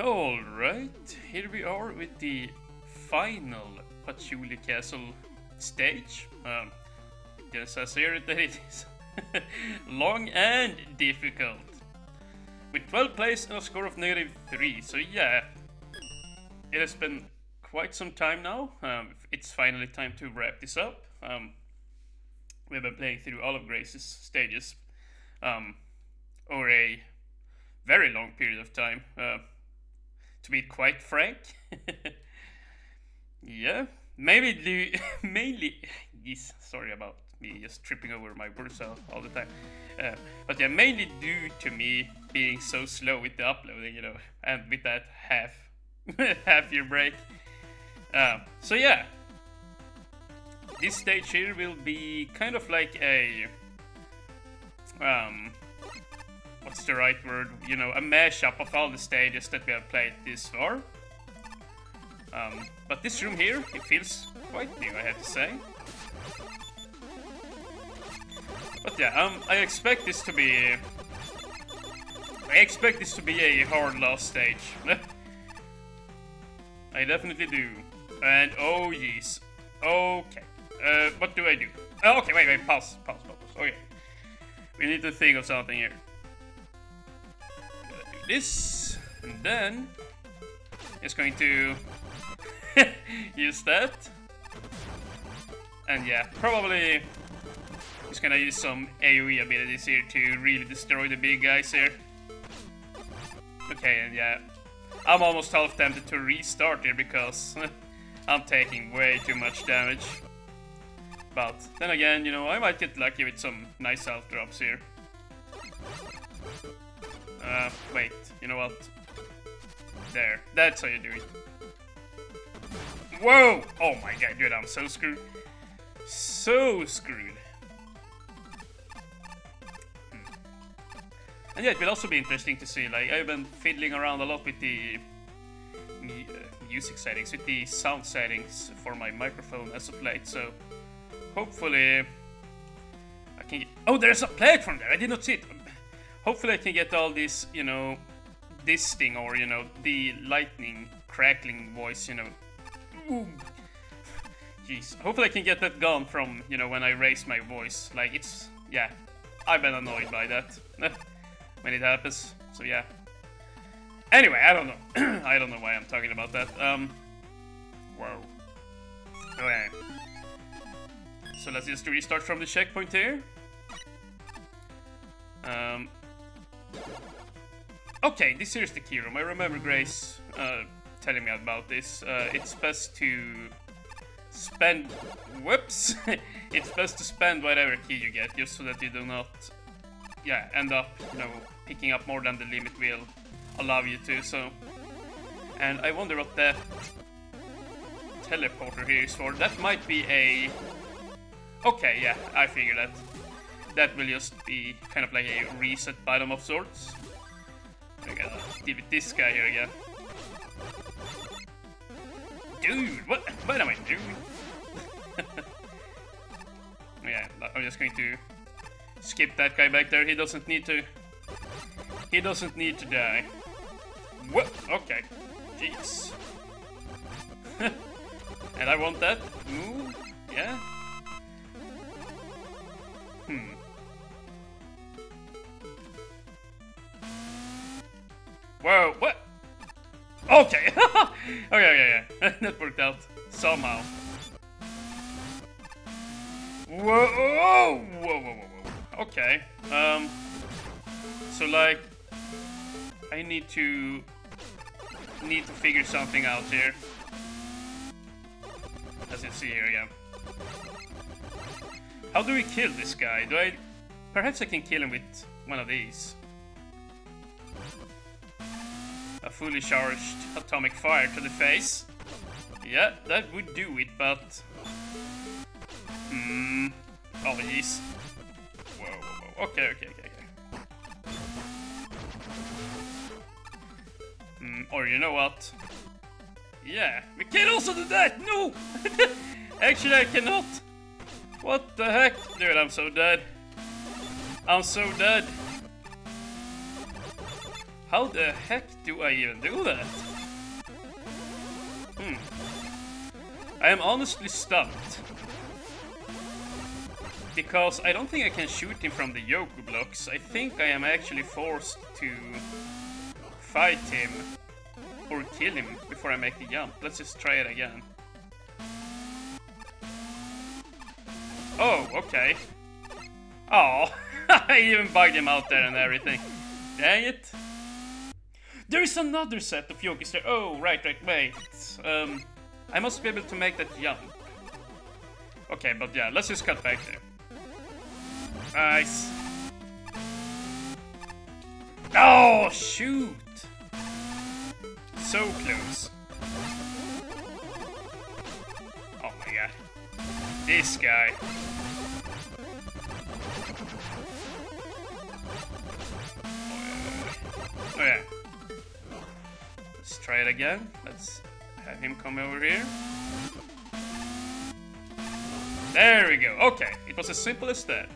Alright, here we are with the final Patchouli Castle stage. Yes, I see it that it is long and difficult. With 12 plays and a score of -3, so yeah, it has been quite some time now. It's finally time to wrap this up. We've been playing through all of Grace's stages over a very long period of time, to be quite frank. Yeah, mainly, yes, sorry about me just tripping over my words all the time, but yeah, mainly due to me being so slow with the uploading, you know, and with that half year break. So yeah, this stage here will be kind of like a what's the right word, you know, a mashup of all the stages that we have played this far. But this room here, it feels quite new, I have to say. But yeah, I expect this to be a hard last stage. I definitely do. And oh jeez. Okay. What do I do? Oh, okay, wait, pause. Okay. We need to think of something here. Do this, and then it's going to use that, and yeah, probably just gonna use some AoE abilities here to really destroy the big guys here. Okay, and yeah, I'm almost half tempted to restart here because I'm taking way too much damage, but then again, you know, I might get lucky with some nice health drops here. Wait, you know what? There, that's how you do it. Whoa! Oh my god, dude, I'm so screwed. So screwed. And yeah, it will also be interesting to see, like, I've been fiddling around a lot with the music settings, with the sound settings for my microphone as of late, so hopefully I can get... Oh, there's a platform there! I did not see it! Hopefully I can get all this, you know, this thing, or, you know, the lightning crackling voice, you know. Ooh. Jeez, hopefully I can get that gone from, you know, when I raise my voice. Like, it's, yeah, I've been annoyed by that when it happens, so yeah. Anyway, I don't know. I don't know why I'm talking about that. Whoa. Okay. So let's just restart from the checkpoint here. Okay, this here's the key room. I remember Grace telling me about this. It's best to spend... Whoops! It's best to spend whatever key you get, just so that you do not... Yeah, end up, you know, picking up more than the limit will allow you to, so... And I wonder what that teleporter here is for. That might be a... Okay, yeah, I figured that. That will just be kind of like a reset button of sorts. I gotta deal with this guy here again. Dude, what? What am I doing? Yeah, I'm just going to skip that guy back there. He doesn't need to. He doesn't need to die. What? Okay. Jeez. And I want that move. Yeah. Hmm. Whoa, what? Okay! Okay. That worked out. Somehow. Whoa. Okay. So, like... I need to... figure something out here. As you see here, yeah. How do we kill this guy? Do I... Perhaps I can kill him with one of these. A fully charged atomic fire to the face. Yeah, that would do it, but... Hmm... Oh, jeez. Whoa. Okay. Or you know what? Yeah, we can also do that! No! Actually, I cannot! What the heck? Dude, I'm so dead. How the heck do I even do that? I am honestly stumped. Because I don't think I can shoot him from the Yoku blocks. I think I am actually forced to fight him or kill him before I make the jump. Let's just try it again. Oh, okay. Oh, I even bugged him out there and everything. Dang it. There is another set of Yokis there. Oh, right, wait. I must be able to make that jump. Okay, but yeah, let's just cut back there. Nice. Oh, shoot! So close. Oh my god. This guy. Oh yeah. Let's try it again. Let's have him come over here. There we go. Okay, it was as simple as that.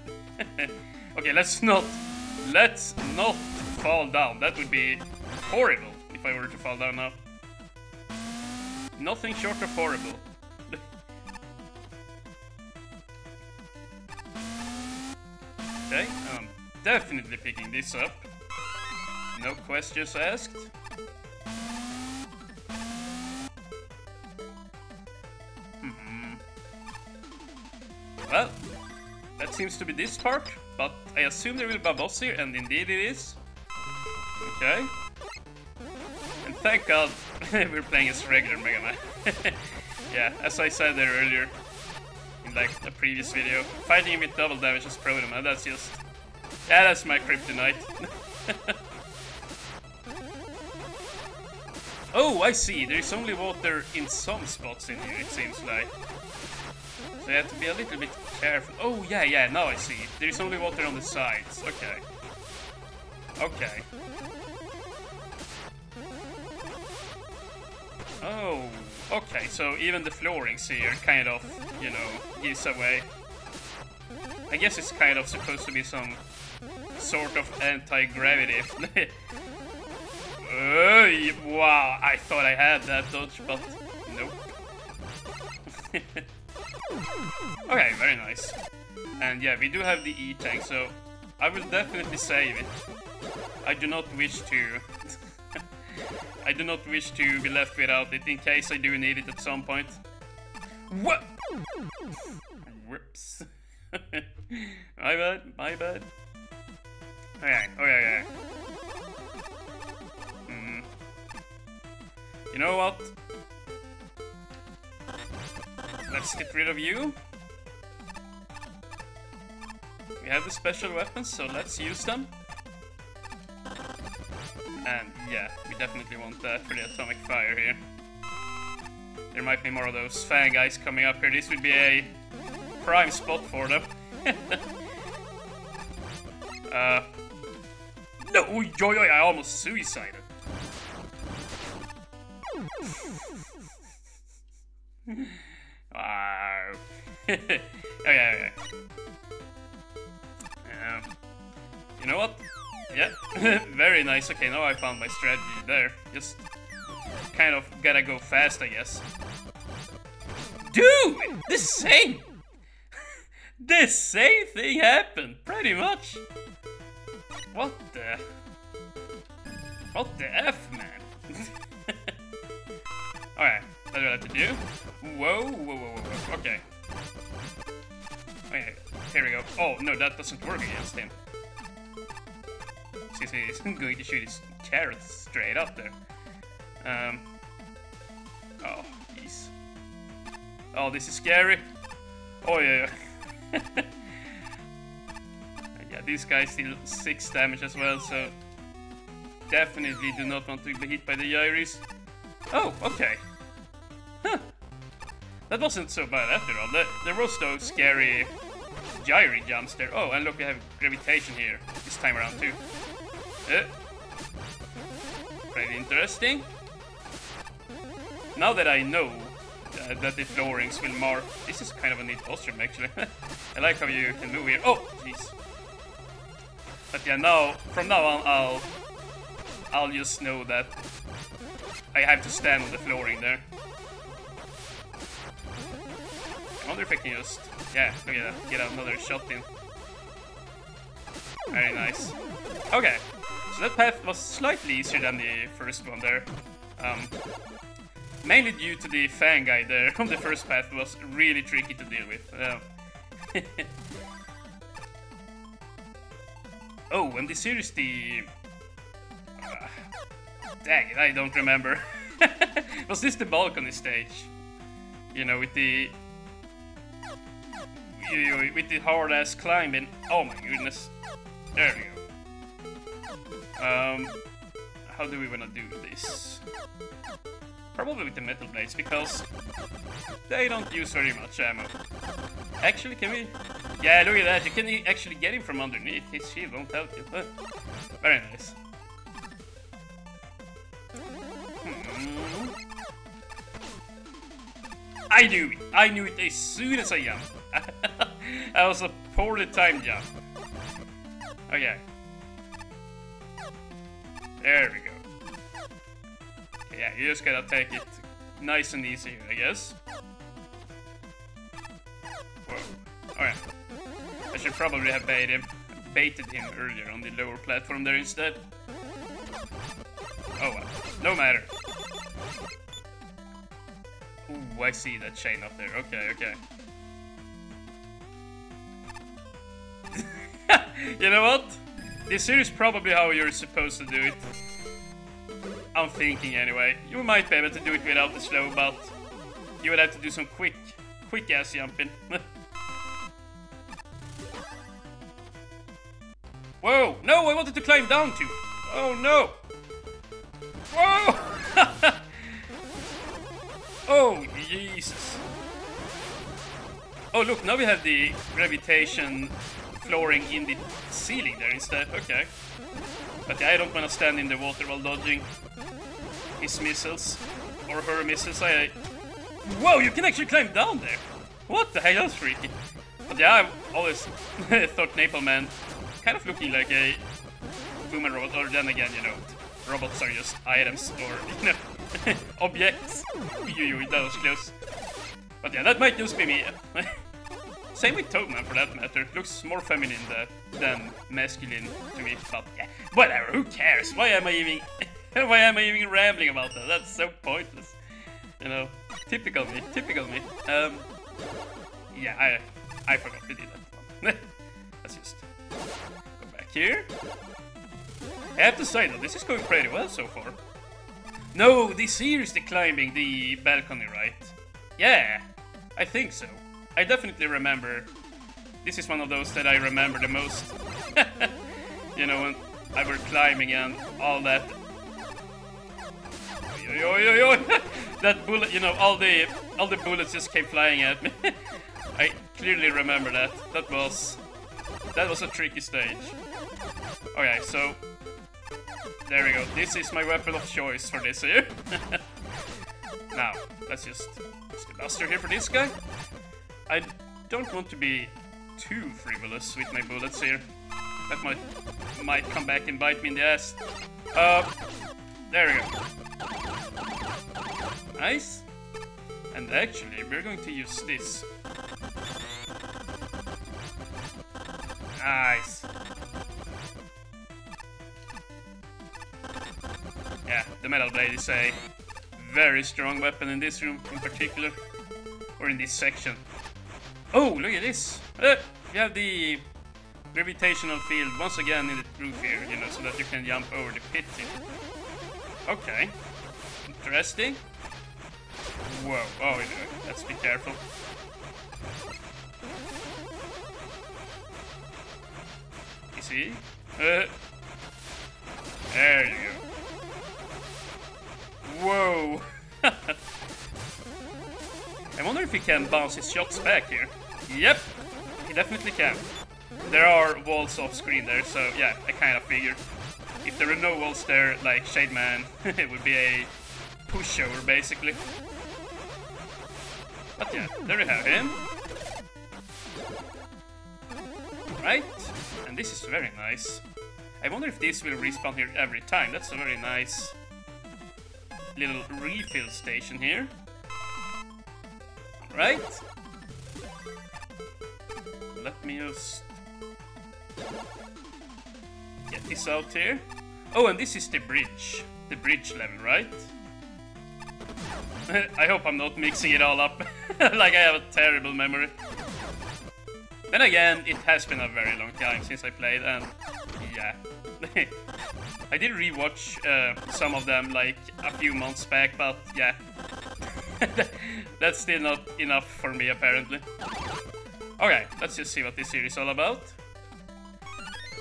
Okay, let's not fall down. That would be horrible if I were to fall down now. Nothing short of horrible. Okay, I'm definitely picking this up. No questions asked. Well, that seems to be this part, but I assume there will be a boss here, and indeed it is. Okay. And thank God we're playing as regular Mega Man. Yeah, as I said there earlier, in like the previous video, fighting him with double damage is pro, and that's just... yeah, that's my kryptonite. Oh, I see, there's only water in some spots in here, it seems like. So you have to be a little bit careful. Oh, yeah, now I see. There's only water on the sides. Okay. Okay. Oh, okay, so even the floorings here kind of, you know, gives away. I guess it's kind of supposed to be some sort of anti-gravity. Wow, I thought I had that dodge, but nope. Okay, very nice. And yeah, we do have the E-tank, so I will definitely save it. I do not wish to... I do not wish to be left without it, in case I do need it at some point. What? Whoops. My bad. Okay. You know what? Let's get rid of you. We have the special weapons, so let's use them. And yeah, we definitely want that for the atomic fire here. There might be more of those fang guys coming up here. This would be a prime spot for them. No, oi, I almost suicided. Wow. Okay. You know what? Yeah, very nice. Okay, now I found my strategy there. Just kind of gotta go fast, I guess. Dude! The same thing happened, pretty much. What the F, man? Alright, that's what I have to do. Whoa. Okay, here we go. Oh, no, that doesn't work against him. Since he isn't going to shoot his carrot straight up there. Oh, jeez. Oh, this is scary. Oh, yeah. Yeah, this guy still 6 damage as well, so... definitely do not want to be hit by the gyris. Oh, okay. Huh. That wasn't so bad after all. There was those scary gyri jumps there. Oh, and look, we have gravitation here this time around too. Pretty interesting. Now that I know that the floorings will mark... this is kind of a neat costume actually. I like how you can move here. Oh, jeez. But yeah, now, from now on, I'll I'll just know that I have to stand on the flooring there. I wonder if I can just... yeah, look at that. Get another shot in. Very nice. Okay, so that path was slightly easier than the first one there. Mainly due to the fan guy there on the first path was really tricky to deal with. Oh, and the series, the... dang it, I don't remember. Was this the balcony stage? You know, with the... with the hard-ass climbing. Oh my goodness. There we go. How do we wanna do this? Probably with the Metal Blades, because they don't use very much ammo. Actually, can we... yeah, look at that, you can actually get him from underneath. His shield won't help you. Very nice. I knew it! I knew it as soon as I jumped. That was a poorly timed jump. Okay. There we go. Yeah, you just gotta take it nice and easy, I guess. Whoa. Alright. I should probably have baited him earlier on the lower platform there instead. Oh well. No matter. Ooh, I see that chain up there. Okay, okay. You know what? This here is probably how you're supposed to do it. I'm thinking anyway. You might be able to do it without the slow, but you would have to do some quick ass jumping. Whoa! No, I wanted to climb down to! Oh no! Whoa! Oh, Jesus. Oh look, now we have the gravitation flooring in the ceiling there instead. Okay. But yeah, I don't wanna stand in the water while dodging his missiles. Or her missiles. Whoa, you can actually climb down there! What the hell, that was freaky. But yeah, I always thought Napalm Man kind of looking like a human robot, or then again, you know, robots are just items or, you know, objects. That was close. But yeah, that might just be me. Same with Toadman for that matter. Looks more feminine than masculine to me, but yeah. Whatever, who cares? Why am I even rambling about that? That's so pointless. You know, typical me. Yeah, I forgot to do that one. Let's just go back here. I have to say though, this is going pretty well so far. No, this here is the climbing the balcony, right? Yeah, I think so. I definitely remember. This is one of those that I remember the most. You know, when I were climbing and all that. That bullet, you know, all the bullets just came flying at me. I clearly remember that. That was a tricky stage. Okay, so there we go. This is my weapon of choice for this here. Now, let's just use the buster here for this guy. I don't want to be too frivolous with my bullets here. That might come back and bite me in the ass. There we go. Nice. And actually, we're going to use this. Nice. Yeah, the Metal Blade is a very strong weapon in this room in particular. Or in this section. Oh, look at this! You have the gravitational field once again in the roof here, you know, so that you can jump over the pit here. Okay. Interesting. Whoa. Oh, yeah. Let's be careful. You see? There you go. Whoa! I wonder if he can bounce his shots back here. Yep, he definitely can. There are walls off screen there, so yeah, I kind of figured. If there were no walls there, like Shade Man, it would be a pushover basically. But yeah, there we have him. Right, and this is very nice. I wonder if these will respawn here every time. That's a very nice little refill station here. Right? Let me just get this out here. Oh, and this is the bridge. The bridge level, right? I hope I'm not mixing it all up. Like I have a terrible memory. Then again, it has been a very long time since I played, and yeah. I did rewatch some of them like a few months back, but yeah. That's still not enough for me, apparently. Okay, let's just see what this series is all about.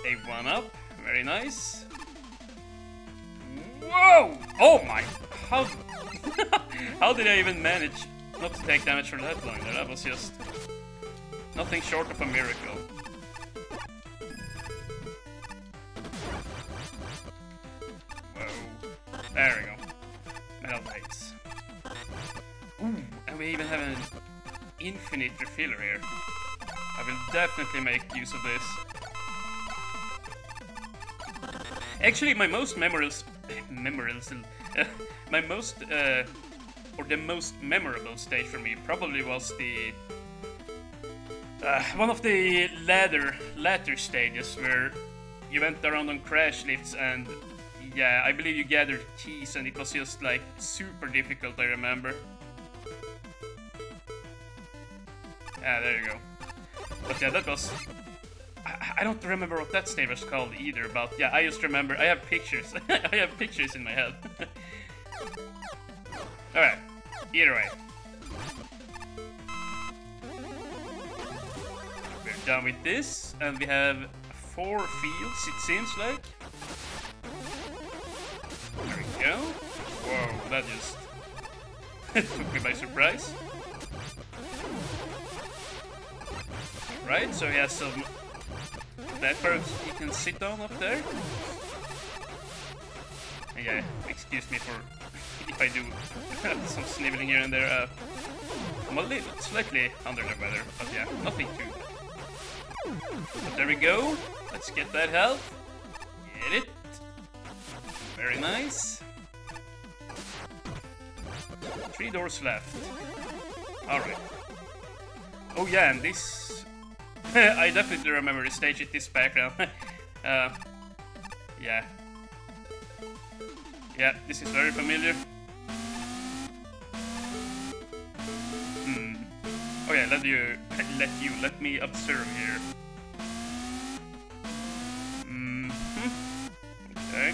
A 1-up, very nice. Whoa! Oh my! How? How did I even manage not to take damage for that long? That was just nothing short of a miracle. Whoa! There we go. Metal Blades. Ooh, and we even have an infinite refiller here. I will definitely make use of this. Actually, my most memorable stage for me probably was the one of the latter stages where you went around on crash lifts, and yeah, I believe you gathered keys, and it was just like super difficult. I remember. Ah, there you go. But yeah, that was... I don't remember what that stage was called either, but yeah, I just remember... I have pictures. I have pictures in my head. Alright. Either way. We're done with this, and we have 4 fields, it seems like. There we go. Whoa, that just... took me by surprise. Right, so he has some platforms he can sit on up there. Yeah, excuse me for if I do some sniveling here and there. I'm a little slightly under the weather, but yeah, nothing too bad. But there we go. Let's get that health. Get it. Very nice. 3 doors left. Alright. Oh yeah, and this... I definitely remember the stage with this background. Yeah. Yeah, this is very familiar. Hmm. Okay, let me observe here. Okay.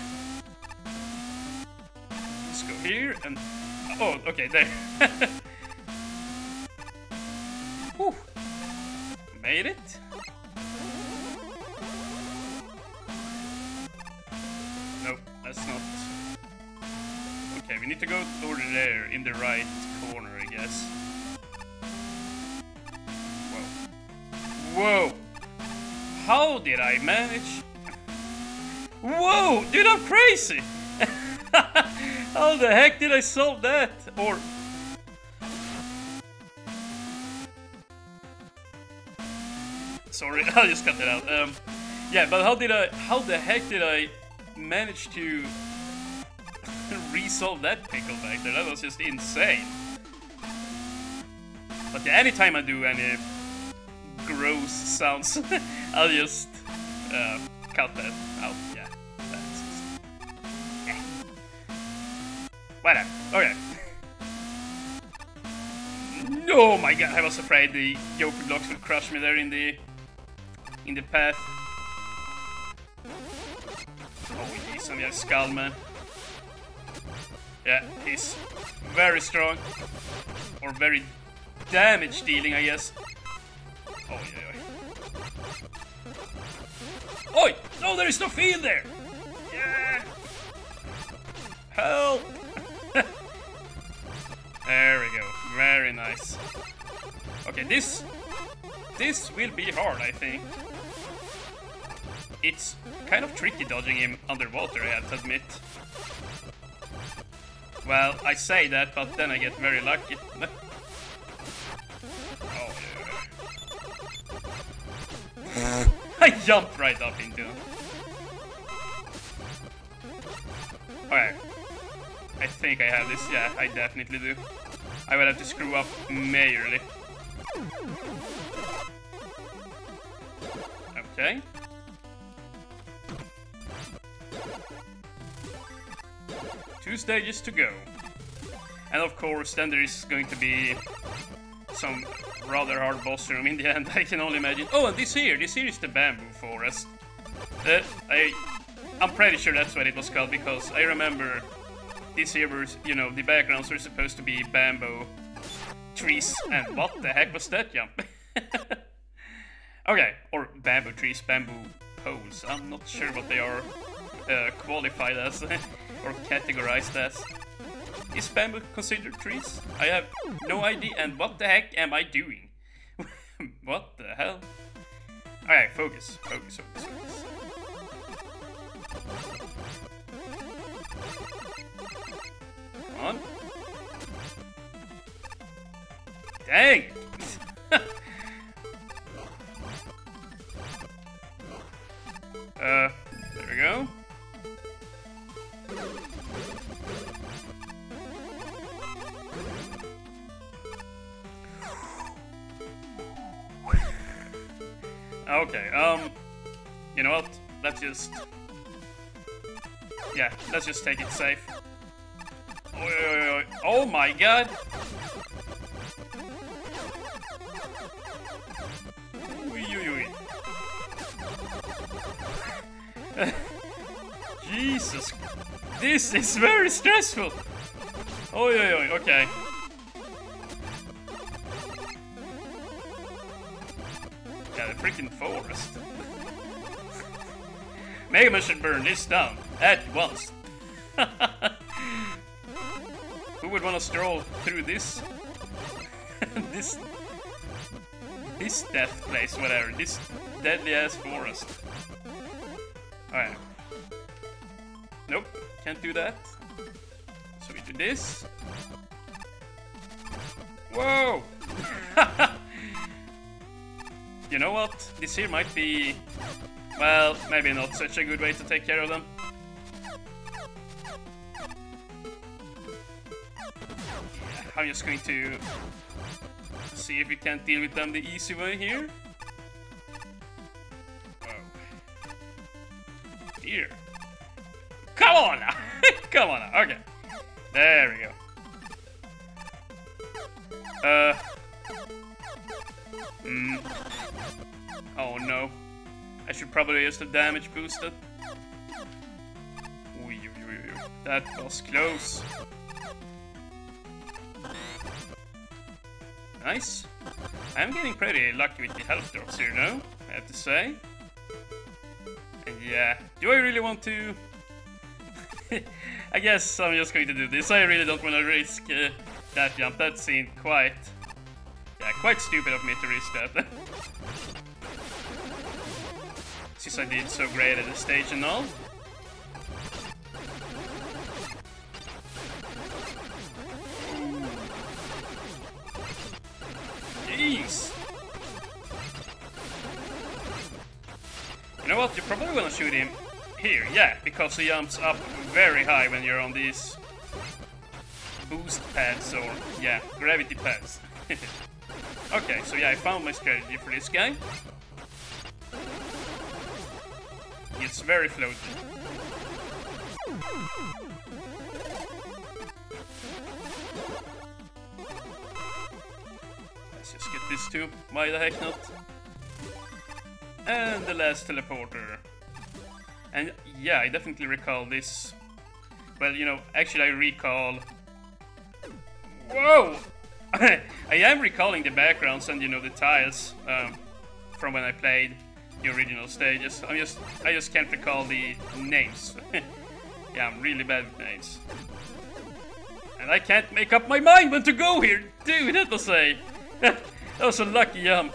Let's go here and... Oh, okay, there. Made it. Nope, that's not. Okay, we need to go over there in the right corner, I guess. Whoa. Whoa! How did I manage? Whoa! Dude, I'm crazy! How the heck did I solve that? Or... Sorry, I'll just cut that out. Yeah, but how the heck did I manage to resolve that pickle back there? That was just insane. But yeah, anytime I do any gross sounds, I'll just cut that out. Yeah, that's just... Yeah. Whatever. Okay. Oh my god, I was afraid the Joker blocks would crush me there in the... in the path. Oh, he's on the Skull Man. Yeah, he's very strong. Or very damage dealing, I guess. Oh, yeah, yeah. Oi! No, there is no field there! Yeah! Help! There we go. Very nice. Okay, this will be hard, I think. It's kind of tricky dodging him underwater, I have to admit. Well, I say that, but then I get very lucky. Oh, yeah. I jumped right up into him. Alright. I think I have this. Yeah, I definitely do. I will have to screw up majorly. Okay. Two stages to go. And of course, then there is going to be some rather hard boss room in the end, I can only imagine. Oh, and this here is the Bamboo Forest. I'm pretty sure that's what it was called, because I remember this here was, you know, the backgrounds were supposed to be bamboo trees, and what the heck was that jump? Okay, or bamboo trees, bamboo poles, I'm not sure what they are qualified as, or categorized as. Is bamboo considered trees? I have no idea, and what the heck am I doing? What the hell? Alright, focus. Come on. Dang! There we go. Okay, you know what? Let's just take it safe. Oi. Oh my god! Oi. Jesus, this is very stressful! Oi. Okay. Yeah, the freaking forest. Mega Man should burn this down at once. Who would want to stroll through this? This death place, whatever. This deadly ass forest. Alright. Nope, can't do that. So we do this. Whoa! You know what? This here might be... well, maybe not such a good way to take care of them. I'm just going to see if we can't deal with them the easy way here. Oh. Dear. Come on now! Come on now, okay. There we go. Oh no. I should probably use the damage booster. Ooh. That was close. Nice. I'm getting pretty lucky with the health drops here, though, I have to say. And yeah, do I really want to? I guess I'm just going to do this. I really don't want to risk that jump. That seemed quite stupid of me to risk that. Since I did so great at the stage and all. Jeez! You know what, you probably wanna shoot him here, yeah, because he jumps up very high when you're on these boost pads or, yeah, gravity pads. Okay, so yeah, I found my strategy for this guy. It's very floaty. Let's just get this too. Why the heck not? And the last teleporter. And yeah, I definitely recall this. Well, you know, actually I recall... whoa! I am recalling the backgrounds and, you know, the tiles from when I played the original stages. I just can't recall the names. Yeah, I'm really bad with names. And I can't make up my mind when to go here! Dude, that was a lucky jump.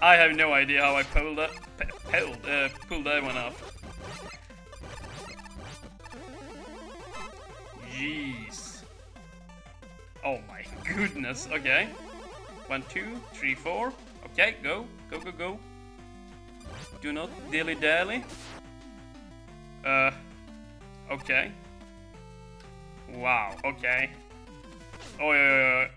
I have no idea how I pulled that one off. Jeez. Oh my goodness, okay. 1, 2, 3, 4. Okay, go. Do not dilly-dally. Okay. Wow, okay. Oi.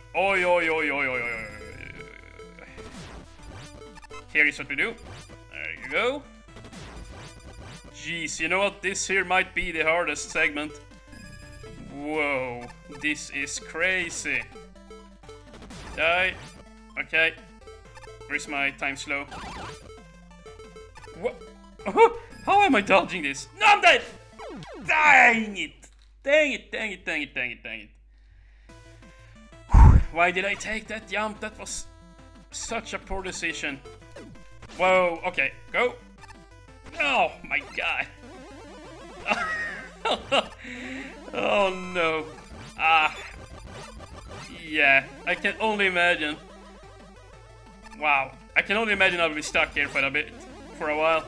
Here is what we do. There you go. Jeez, you know what? This here might be the hardest segment. Whoa, this is crazy. Die. Okay. Where's my time slow? What? How am I dodging this? No, I'm dead! Dang it! Dang it. Why did I take that jump? That was such a poor decision. Whoa, okay, go. Oh my god. Oh no. Ah. Yeah, I can only imagine. Wow, I can only imagine I'll be stuck here for a while.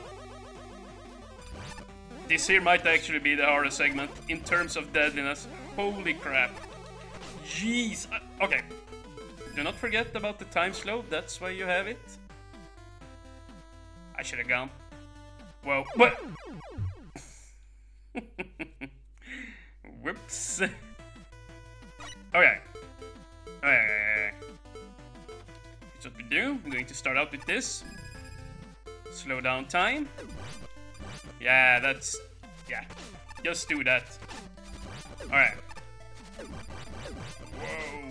This here might actually be the hardest segment in terms of deadliness. Holy crap. Jeez. Okay. Do not forget about the time slow. That's why you have it. I should have gone. Whoa. What? Whoops. Okay. Okay. That's what we do. I'm going to start out with this. Slow down time. Yeah, that's... yeah. Just do that. Alright. Whoa.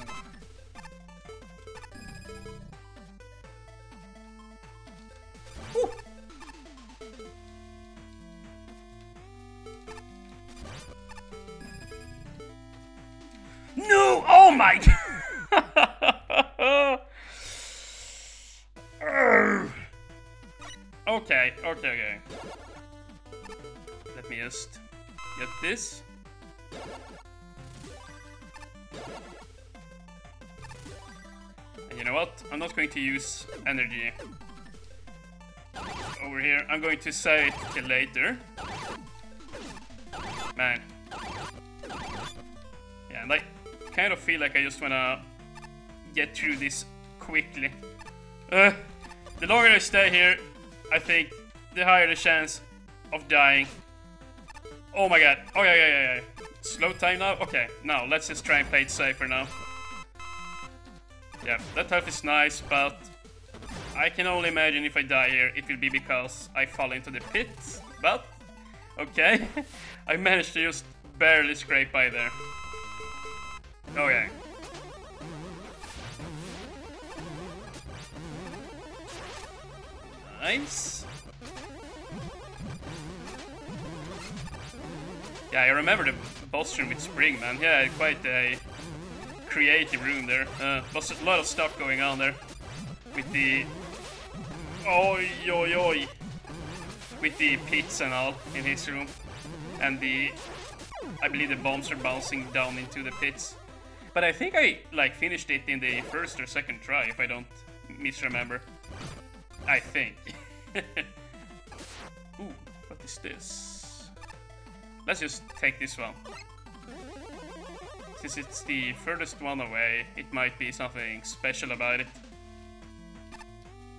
Whew. No! Oh my god! Okay. Let me just get this. And you know what? I'm not going to use energy over here. I'm going to save it till later. Man. Yeah, and I kind of feel like I just wanna get through this quickly. The longer I stay here, I think the higher the chance of dying. Oh my god. Oh yeah. Slow time now? Okay, now let's just try and play it safer now. Yeah, that health is nice, but I can only imagine if I die here, it will be because I fall into the pit. But, okay. I managed to just barely scrape by there. Okay. Nice. Yeah, I remember the boss room with Spring Man. Yeah, quite a creative room there. Was a lot of stuff going on there. With the... Oi. With the pits and all in his room. And the... I believe the bombs are bouncing down into the pits. But I think I, like, finished it in the first or second try, if I don't misremember. I think. Ooh, what is this? Let's just take this one. Since it's the furthest one away, it might be something special about it.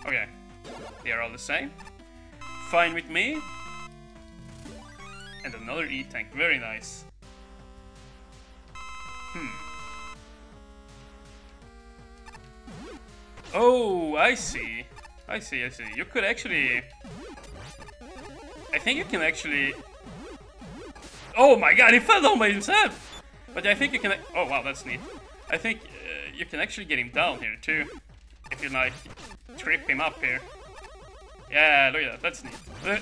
Okay. They are all the same. Fine with me. And another E-tank. Very nice. Hmm. Oh, I see. You could actually... I think you can actually... Oh my god, he fell down by himself! But I think you can... Oh wow, that's neat. I think you can actually get him down here too. If you like, trip him up here. Yeah, look at that, that's neat.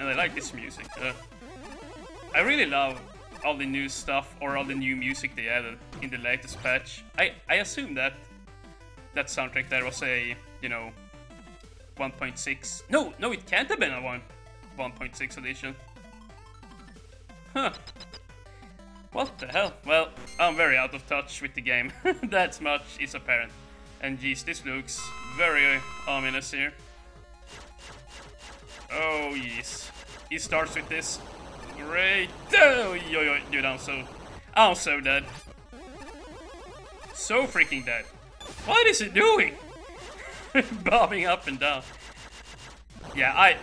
And I like this music. I really love all the new stuff or all the new music they added in the latest patch. I assume that soundtrack there was a, you know... 1.6. No, it can't have been a 1.6 edition. Huh. What the hell? Well, I'm very out of touch with the game. That much is apparent. And geez, this looks very ominous here. Oh, yes. He starts with this. Great. Oh, yo. Dude, I'm so dead. So freaking dead. What is it doing? Bobbing up and down. Yeah, I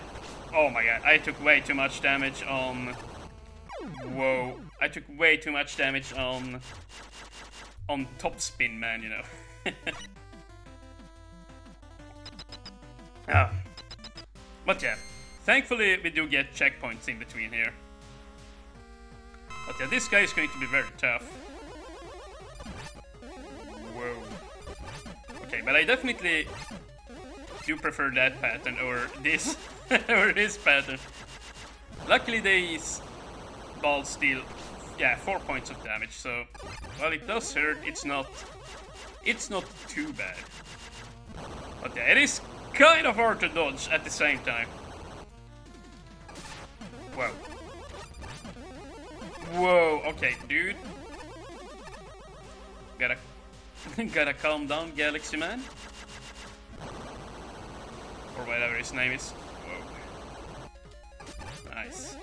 Oh my god, I took way too much damage on... Whoa. I took way too much damage on... On Topspin Man, you know. Ah. But yeah. Thankfully, we do get checkpoints in between here. But yeah, this guy is going to be very tough. Whoa. Okay, but I definitely... do prefer that pattern or this or this pattern. Luckily these balls deal 4 points of damage, so while it does hurt, it's not too bad. But yeah, it is kind of hard to dodge at the same time. Whoa. Whoa, okay, dude. Gotta calm down, Galaxy Man. Or whatever his name is. Whoa. Nice.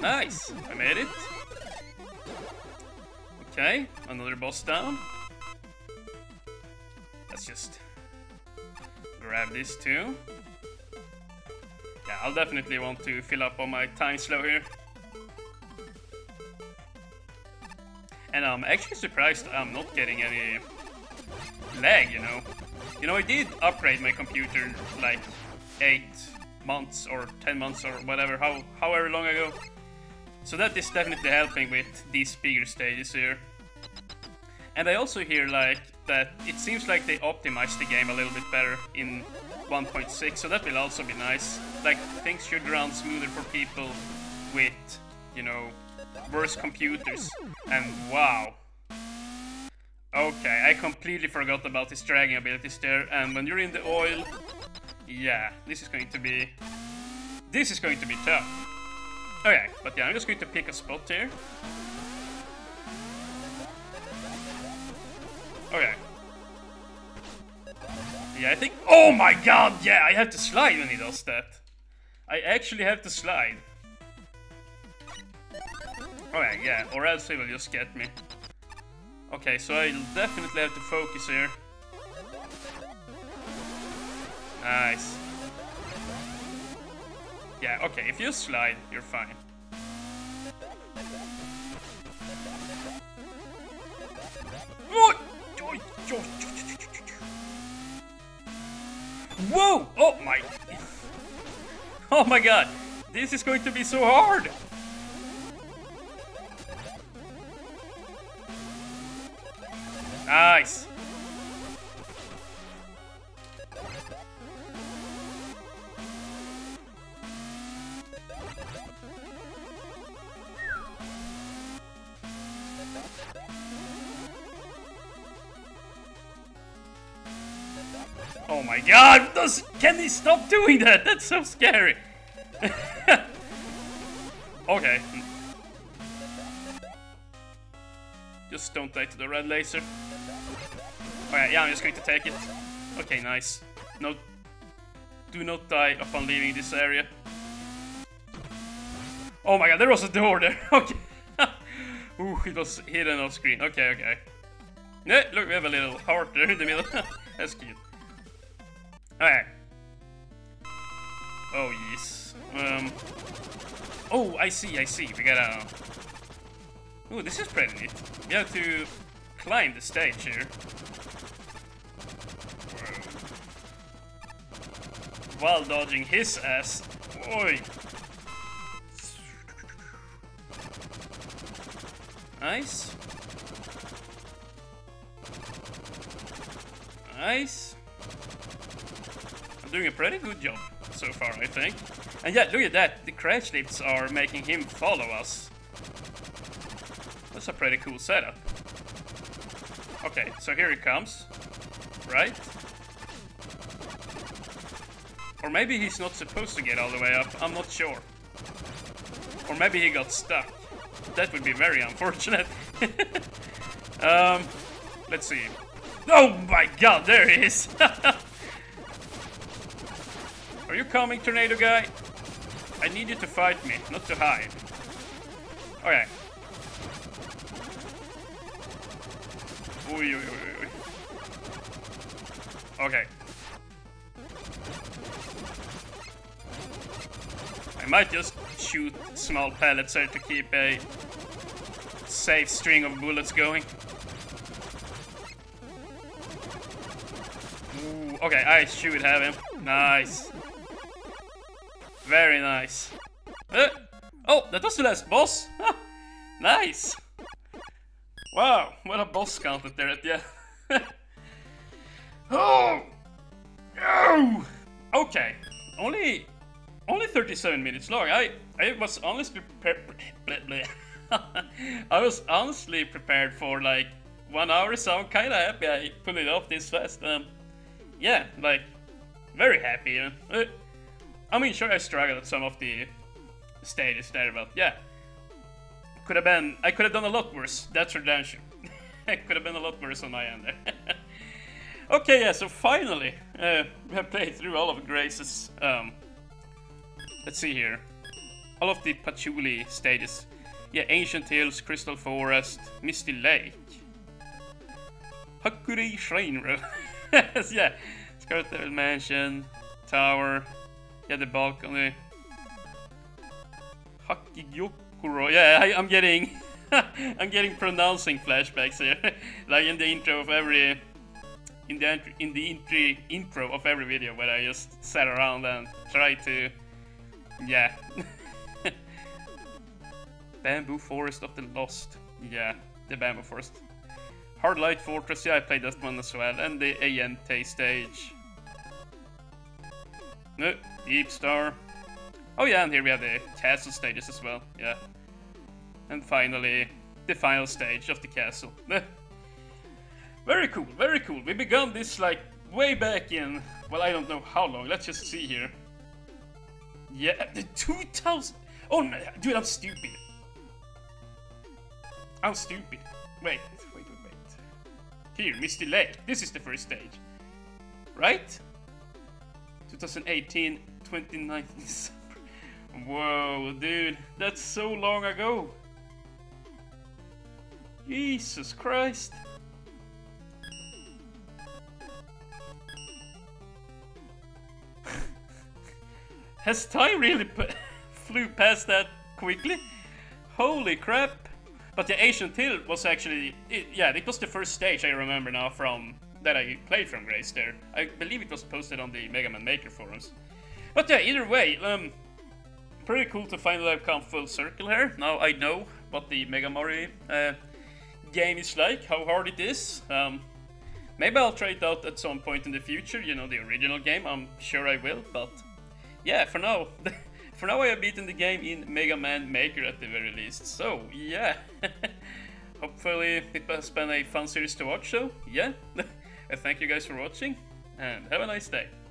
Nice! I made it. Okay, another boss down. Let's just grab this too. I'll definitely want to fill up on my time slow here. And I'm actually surprised I'm not getting any lag, you know. You know, I did upgrade my computer like 8 months or 10 months or whatever, however long ago. So that is definitely helping with these bigger stages here. And I also hear like that it seems like they optimized the game a little bit better in 1.6, so that will also be nice. Like, things should run smoother for people with, you know, worse computers. And wow. Okay, I completely forgot about his dragging abilities there, and when you're in the oil... Yeah, this is going to be tough. Okay, but yeah, I'm just going to pick a spot here. Okay. Yeah, I think... Oh my god, yeah, I have to slide when he does that. I actually have to slide. Okay, yeah, or else he will just get me. Okay, so I'll definitely have to focus here. Nice. Yeah, okay, if you slide, you're fine. What? Whoa! Oh my! Oh my god! This is going to be so hard! Nice! Oh my god, can they stop doing that? That's so scary. Okay. Just don't die to the red laser. Okay, yeah, I'm just going to take it. Okay, nice. No, do not die upon leaving this area. Oh my god, there was a door there. Okay. Ooh, it was hidden off screen. Okay, okay. Yeah, look, we have a little heart there in the middle. That's cute. Alright. Oh, yes. Oh, I see. We gotta... Ooh, this is pretty neat. We have to climb the stage here. While dodging his ass. Oi! Nice. Nice. Doing a pretty good job so far, I think. And yeah, look at that, the crash lifts are making him follow us. That's a pretty cool setup. Okay, so here he comes, right? Or maybe he's not supposed to get all the way up, I'm not sure. Or maybe he got stuck. That would be very unfortunate. Let's see. Oh my god, there he is! Are you coming, tornado guy? I need you to fight me, not to hide. Okay. Ooh, ooh, ooh, ooh. Okay. I might just shoot small pellets here to keep a safe string of bullets going. Ooh, okay, I should have him. Nice. Very nice. Oh, that was the last boss. Nice. Wow, what a boss counted there at the end. Oh! Oh! Okay, only 37 minutes long. I was honestly prepared. I was honestly prepared for like 1 hour, so I'm kinda happy I pulled it off this fast. Yeah, like, very happy. I mean, sure, I struggled at some of the stages there, but yeah. Could have been, I could have done a lot worse, that's redemption. I could have been a lot worse on my end there. Okay, yeah, so finally, we have played through all of Grace's, let's see here. All of the Patchouli stages. Yeah, Ancient Hills, Crystal Forest, Misty Lake. Hakuri Shrine Room. Yes, yeah. Scarlet Devil Mansion, Tower, yeah, the balcony. Hakugyokurou. Yeah, I'm getting, I'm getting pronouncing flashbacks here, like in the intro of every, in the intro of every video where I just sat around and tried to, yeah. Bamboo Forest of the Lost, yeah, the Bamboo Forest. Hard Light Fortress, yeah, I played that one as well, and the Aente stage. No, Deep Star. Oh yeah, and here we have the castle stages as well, yeah. And finally, the final stage of the castle. Very cool, very cool. We began this like way back in, well, I don't know how long, let's just see here. Yeah, the 2000... Oh no, dude, I'm stupid. I'm stupid. Wait, wait, wait, wait. Here, Misty Lake, this is the first stage. Right? 2018, 29th. Whoa, dude, that's so long ago. Jesus Christ. Has time really flew past that quickly? Holy crap. But the Ancient Hill was actually, it was the first stage I remember now from, that I played from Grace there. I believe it was posted on the Mega Man Maker forums. But yeah, either way, pretty cool to finally have come full circle here. Now I know what the Mega Mario game is like, how hard it is. Maybe I'll try it out at some point in the future, you know, the original game, I'm sure I will, but yeah, for now, I have beaten the game in Mega Man Maker at the very least, so yeah. Hopefully it has been a fun series to watch, so yeah. Thank you guys for watching, and have a nice day.